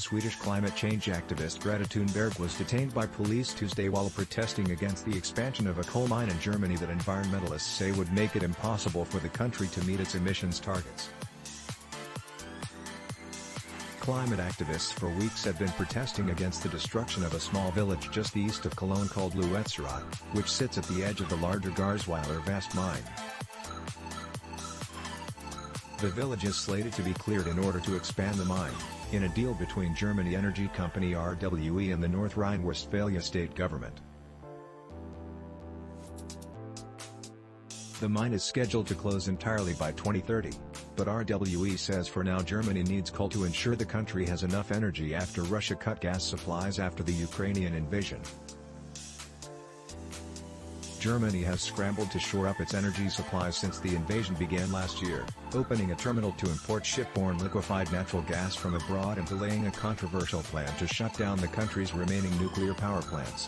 Swedish climate change activist Greta Thunberg was detained by police Tuesday while protesting against the expansion of a coal mine in Germany that environmentalists say would make it impossible for the country to meet its emissions targets. Climate activists for weeks have been protesting against the destruction of a small village just east of Cologne called Lützerath, which sits at the edge of the larger Garzweiler vast mine. The village is slated to be cleared in order to expand the mine, in a deal between German energy company RWE and the North Rhine-Westphalia state government. The mine is scheduled to close entirely by 2030, but RWE says for now Germany needs coal to ensure the country has enough energy after Russia cut gas supplies after the Ukrainian invasion. Germany has scrambled to shore up its energy supply since the invasion began last year, opening a terminal to import shipborne liquefied natural gas from abroad and delaying a controversial plan to shut down the country's remaining nuclear power plants.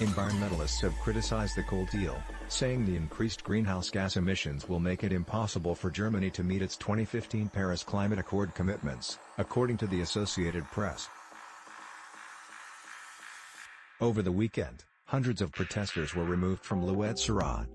Environmentalists have criticized the coal deal, saying the increased greenhouse gas emissions will make it impossible for Germany to meet its 2015 Paris Climate Accord commitments, according to the Associated Press. Over the weekend, hundreds of protesters were removed from Lützerath.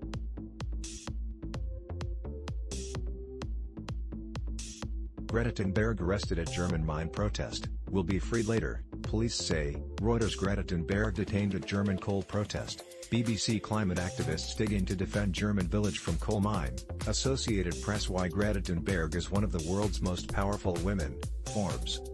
Greta Thunberg arrested at German mine protest, will be freed later, police say. Reuters. Greta Thunberg detained at German coal protest, BBC. Climate activists dig in to defend German village from coal mine, Associated Press. Why Greta Thunberg is one of the world's most powerful women, Forbes.